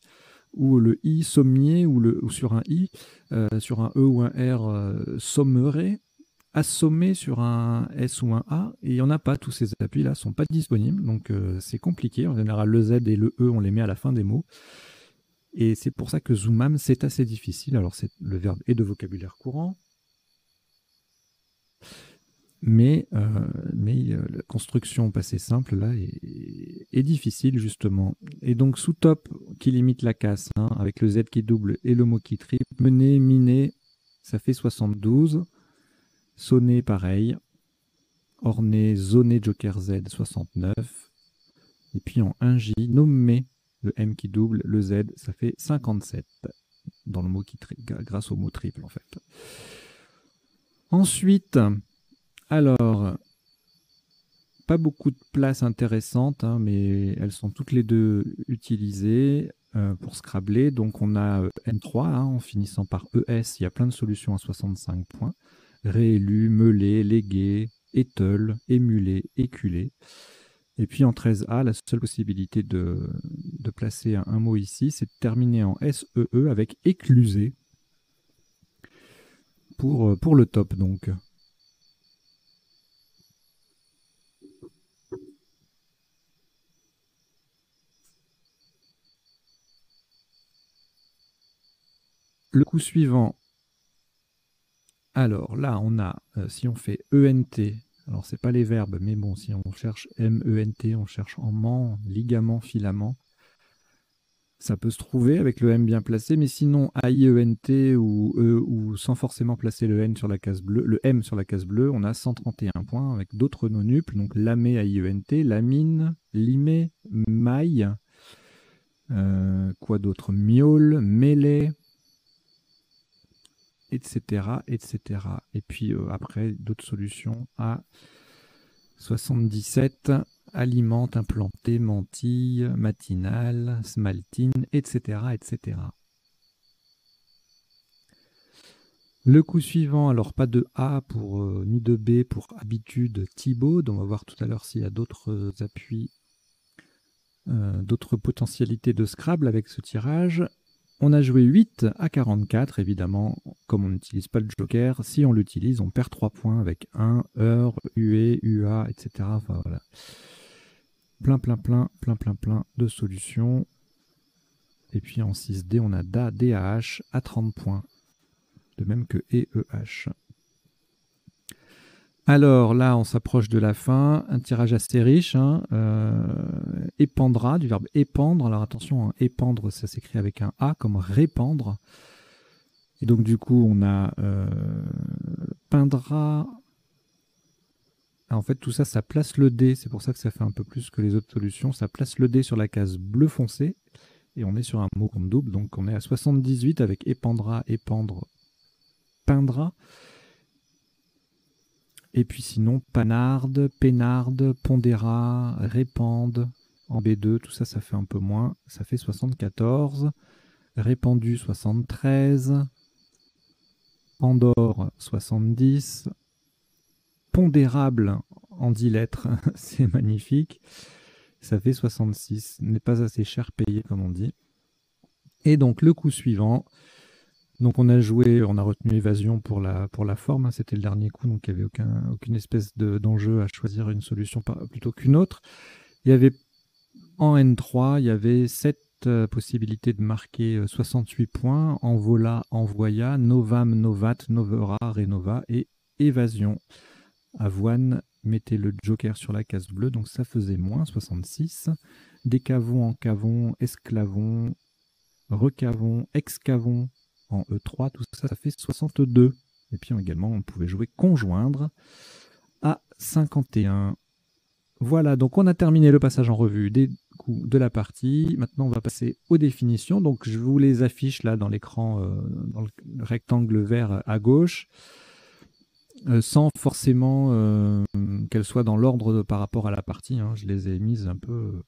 ou le I sommier ou sur un I, sur un E ou un R sommeré, assommer sur un S ou un A. Et il n'y en a pas, tous ces appuis-là ne sont pas disponibles, donc c'est compliqué. En général, le Z et le E, on les met à la fin des mots. Et c'est pour ça que Zoumam, c'est assez difficile. Alors, le verbe est de vocabulaire courant. Mais la construction passée simple là est difficile justement. Et donc sous top qui limite la casse, hein, avec le Z qui double et le mot qui triple, mener, miner, ça fait 72. Sonner pareil, orner, zoner, joker Z 69. Et puis en 1J, nommer, le M qui double, le Z, ça fait 57 dans le mot qui grâce au mot triple en fait. Ensuite... Alors, pas beaucoup de places intéressantes, hein, mais elles sont toutes les deux utilisées pour scrabbler. Donc on a N3, hein, en finissant par ES, il y a plein de solutions à 65 points. Réélu, meulé, légué, éteul, émulé, éculé. Et puis en 13A, la seule possibilité de placer un mot ici, c'est de terminer en SEE avec écluser pour le top donc. Le coup suivant, alors là on a, si on fait ENT, alors c'est pas les verbes, mais bon, si on cherche MENT, on cherche en ment, ligament, filament, ça peut se trouver avec le M bien placé, mais sinon AIENT ou E, ou sans forcément placer le N sur la case bleue, le M sur la case bleue, on a 131 points avec d'autres nonuples, donc lamé, AIENT, lamine, limé, maille, quoi d'autre, miaule, mêlée, etc. etc. Et puis après, d'autres solutions à 77, alimente, implanté, mantille, matinale, smaltine, etc. etc. Le coup suivant, alors pas de A pour ni de B pour habitude, Thibaut, dont on va voir tout à l'heure s'il y a d'autres appuis, d'autres potentialités de Scrabble avec ce tirage. On a joué 8 à 44, évidemment, comme on n'utilise pas le joker, si on l'utilise, on perd 3 points avec 1, heure, UE, UA, etc. Enfin, voilà. Plein de solutions. Et puis en 6D, on a DA, DAH à 30 points, de même que EEH. Alors là, on s'approche de la fin. Un tirage assez riche. Hein. Épandra, du verbe épandre. Alors attention, hein, épandre, ça s'écrit avec un A comme répandre. Et donc du coup, on a Peindra. Ah, en fait, tout ça, ça place le dé. C'est pour ça que ça fait un peu plus que les autres solutions. Ça place le dé sur la case bleu foncé. Et on est sur un mot qu'on double. Donc on est à 78 avec épandra, épandre, peindra. Et puis sinon, panarde, pénarde, pondéra, répande, en B2, tout ça, ça fait un peu moins. Ça fait 74, répandu 73, pandore 70, pondérable en 10 lettres, c'est magnifique. Ça fait 66, n'est pas assez cher payé comme on dit. Et donc le coup suivant... Donc on a joué, on a retenu évasion pour la forme, hein, c'était le dernier coup, donc il n'y avait aucune espèce d'enjeu à choisir une solution plutôt qu'une autre. Il y avait en N3, il y avait 7 possibilités de marquer 68 points, envola, envoya, novam, novat, novera, renova et évasion. Avoine, mettez le joker sur la case bleue, donc ça faisait moins 66. Décavon, encavon, esclavon, recavon, excavon. En E3, tout ça, ça fait 62. Et puis également, on pouvait jouer conjoindre à 51. Voilà, donc on a terminé le passage en revue des coups de la partie. Maintenant, on va passer aux définitions. Donc, je vous les affiche là dans l'écran, dans le rectangle vert à gauche, sans forcément qu'elles soient dans l'ordre par rapport à la partie. Hein. Je les ai mises un peu...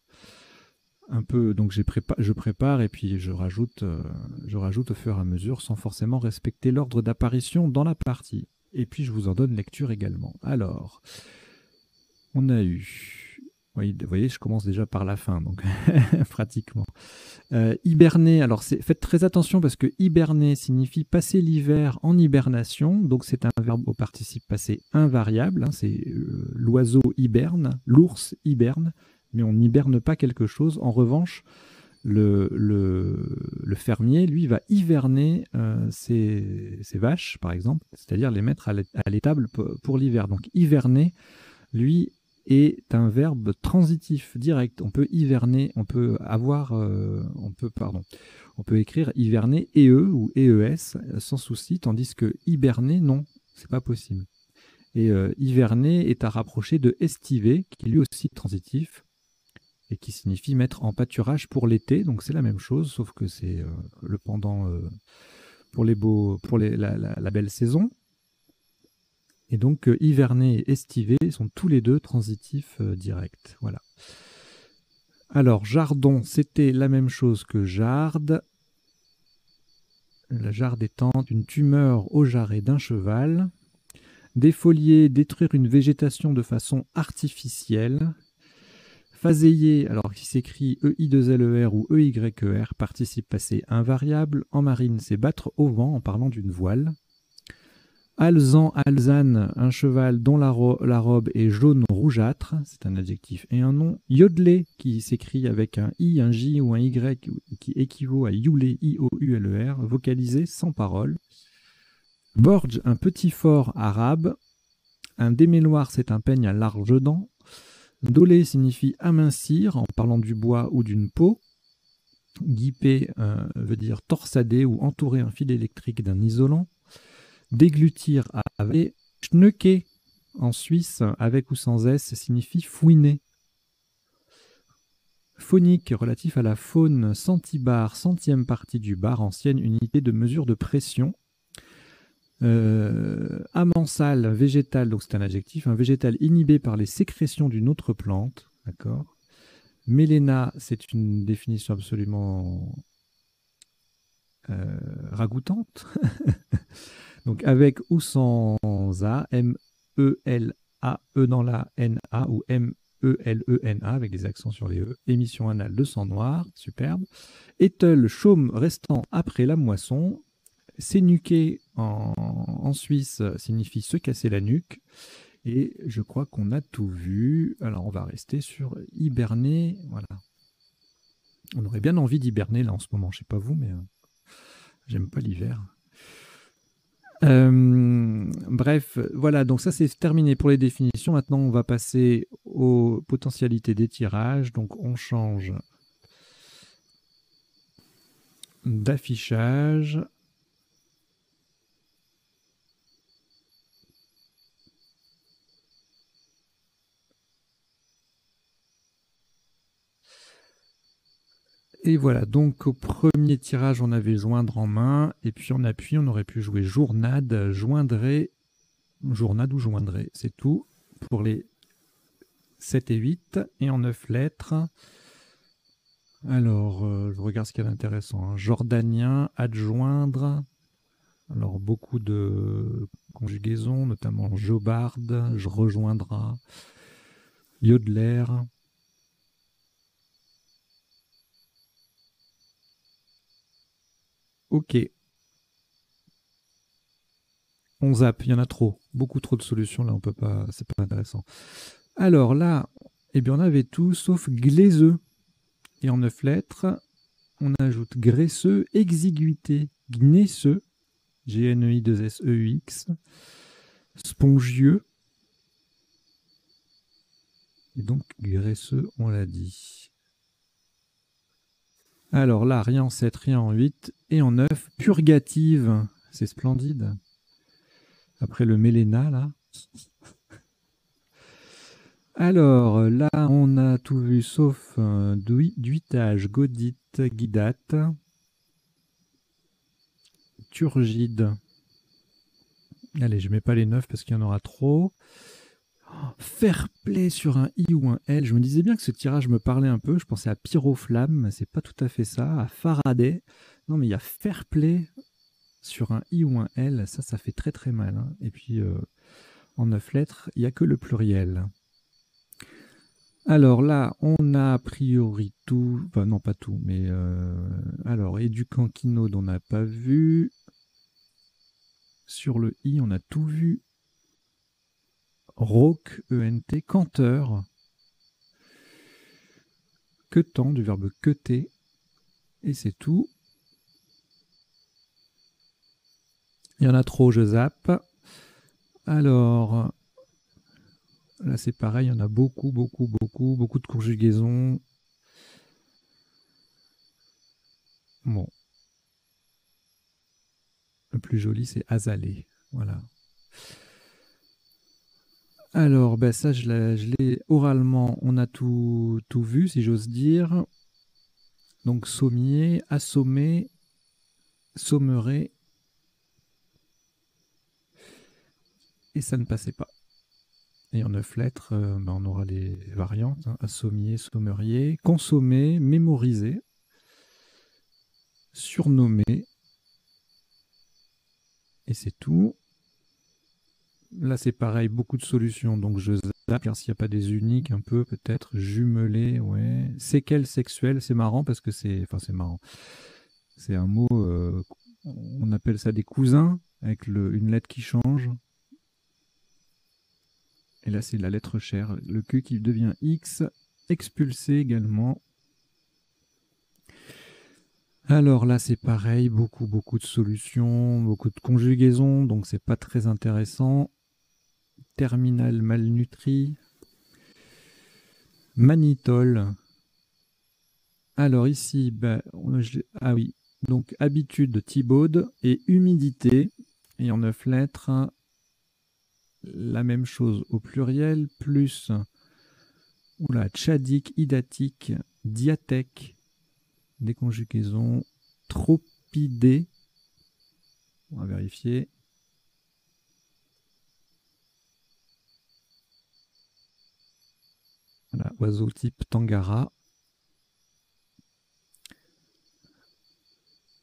donc je prépare et puis je rajoute au fur et à mesure sans forcément respecter l'ordre d'apparition dans la partie. Et puis je vous en donne lecture également. Alors, on a eu... Oui, vous voyez, je commence déjà par la fin, donc pratiquement. Hiberner, alors faites très attention parce que hiberner signifie passer l'hiver en hibernation, donc c'est un verbe au participe passé invariable, hein, c'est l'oiseau hiberne, l'ours hiberne, mais on n'hiberne pas quelque chose. En revanche, le fermier, lui, va hiverner ses vaches, par exemple, c'est-à-dire les mettre à l'étable pour l'hiver. Donc hiverner, lui, est un verbe transitif direct. On peut hiverner, on peut avoir, on peut écrire hiverner EE ou EES sans souci, tandis que hiberner, non, c'est pas possible. Et hiverner est à rapprocher de estiver, qui est lui aussi transitif, et qui signifie mettre en pâturage pour l'été, donc c'est la même chose, sauf que c'est le pendant pour la belle saison. Et donc hiverner et estiver sont tous les deux transitifs directs. Voilà. Alors jardon, c'était la même chose que jarde. La jarde étant une tumeur au jarret d'un cheval. Défolier, détruire une végétation de façon artificielle. Phaseyer, alors qui s'écrit EI2LER ou EYER, participe passé invariable. En marine, c'est battre au vent en parlant d'une voile. Alzan, Alzan, un cheval dont la robe est jaune rougeâtre, c'est un adjectif et un nom. Yodlé, qui s'écrit avec un I, un J ou un Y, qui équivaut à Youlé, IOULER, vocalisé sans parole. Borj, un petit fort arabe. Un déméloir, c'est un peigne à larges dents. Dolé signifie amincir en parlant du bois ou d'une peau. Guipé veut dire torsader ou entourer un fil électrique d'un isolant. Déglutir avec. Schnequer en Suisse, avec ou sans S, signifie fouiner. Phonique, relatif à la faune. Centibar, centième partie du bar, ancienne unité de mesure de pression. Amensal, végétal, donc c'est un adjectif, un végétal inhibé par les sécrétions d'une autre plante, d'accord. Mélena, c'est une définition absolument ragoûtante, donc avec ou sans A, M-E-L-A-E dans la N-A ou M-E-L-E-N-A avec des accents sur les E, émission anale de sang noir, superbe. Étel, chaume restant après la moisson. S'énuquer en Suisse signifie se casser la nuque. Et je crois qu'on a tout vu. Alors on va rester sur hiberner. Voilà. On aurait bien envie d'hiberner là en ce moment. Je sais pas vous, mais j'aime pas l'hiver. Bref, voilà, donc ça c'est terminé pour les définitions. Maintenant on va passer aux potentialités des tirages. Donc on change d'affichage. Et voilà, donc au premier tirage, on avait Joindre en main, et puis en appui, on aurait pu jouer Journade, Joindre, Journade ou Joindre, c'est tout, pour les 7 et 8, et en 9 lettres. Alors, je regarde ce qu'il y a d'intéressant, hein. Jordanien, adjoindre, alors beaucoup de conjugaisons, notamment Jobarde, Je rejoindra, Yodler. Ok. On zappe, il y en a trop. Beaucoup trop de solutions, là, on peut pas, c'est pas intéressant. Alors là, eh bien, on avait tout sauf glaiseux. Et en 9 lettres, on ajoute graisseux, exiguïté, gnaisseux, G-N-E-I-2-S-E-U-X, spongieux. Et donc, graisseux, on l'a dit. Alors là, rien en 7, rien en 8, et en 9, purgative. C'est splendide. Après le Mélena, là. Alors là, on a tout vu, sauf duitage, godite, guidate, turgide. Allez, je ne mets pas les 9 parce qu'il y en aura trop. Fair play sur un I ou un L, je me disais bien que ce tirage me parlait un peu, je pensais à pyroflamme, mais c'est pas tout à fait ça, à Faraday. Non mais il y a fair play sur un I ou un L, ça ça fait très très mal, hein. Et puis en 9 lettres, il n'y a que le pluriel. Alors là, on a a priori tout, enfin non pas tout, mais alors éducant quinode on n'a pas vu, sur le I on a tout vu, Roc, ENT, canteur, queutant, du verbe queuter, et c'est tout. Il y en a trop, je zappe. Alors, là c'est pareil, il y en a beaucoup, beaucoup, beaucoup, beaucoup de conjugaisons. Bon. Le plus joli c'est azaler, voilà. Alors, ben ça, je l'ai oralement, on a tout vu, si j'ose dire. Donc, sommier, assommer, sommerer. Et ça ne passait pas. Et en 9 lettres, ben on aura les variantes. Hein, assommier, sommerier, consommer, mémoriser, surnommer. Et c'est tout. Là, c'est pareil, beaucoup de solutions, donc je zappe, car s'il n'y a pas des uniques, un peu, peut-être, jumelés, ouais. Séquelles sexuelles, c'est marrant, parce que c'est... Enfin, c'est marrant. C'est un mot, on appelle ça des cousins, avec une lettre qui change. Et là, c'est la lettre chère. Le Q qui devient X, expulsé également. Alors là, c'est pareil, beaucoup, beaucoup de solutions, beaucoup de conjugaisons, donc c'est pas très intéressant. Terminal malnutri. Manitol. Alors ici, bah, ah oui, donc habitude Thibaude et humidité. Et en 9 lettres, la même chose au pluriel, plus oula, tchadique, idatique, diathèque, des conjugaisons, tropidé, on va vérifier. Voilà, oiseau type Tangara.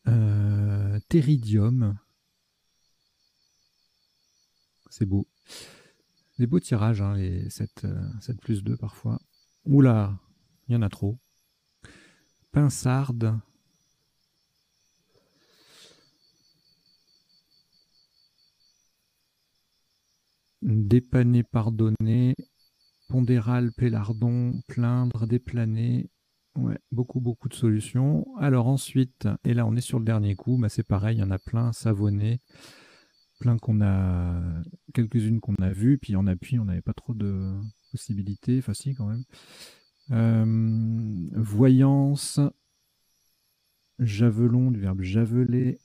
Pteridium. C'est beau. Des beaux tirages, hein, les 7+2 parfois. Oula, il y en a trop. Pinsarde. Dépanner, pardonner. Pondéral, pélardon, plaindre, déplaner. Ouais, beaucoup, beaucoup de solutions. Alors ensuite, et là on est sur le dernier coup, bah c'est pareil, il y en a plein. Savonner, plein qu'on a, quelques-unes qu'on a vues, puis en appui, on n'avait pas trop de possibilités, enfin si quand même. Voyance, javelon, du verbe javeler.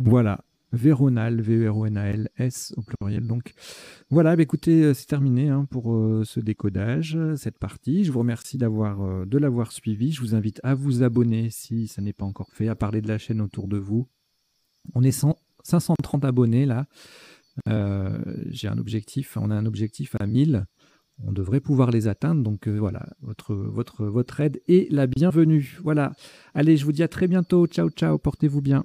Voilà, Véronal, V-E-R-O-N-A-L-S au pluriel. Donc voilà, bah écoutez, c'est terminé hein, pour ce décodage, cette partie. Je vous remercie d'avoir de l'avoir suivi. Je vous invite à vous abonner si ça n'est pas encore fait, à parler de la chaîne autour de vous. On est 530 abonnés là. J'ai un objectif, on a un objectif à 1000. On devrait pouvoir les atteindre, donc voilà, votre aide est la bienvenue. Voilà, allez, je vous dis à très bientôt. Ciao, ciao, portez-vous bien.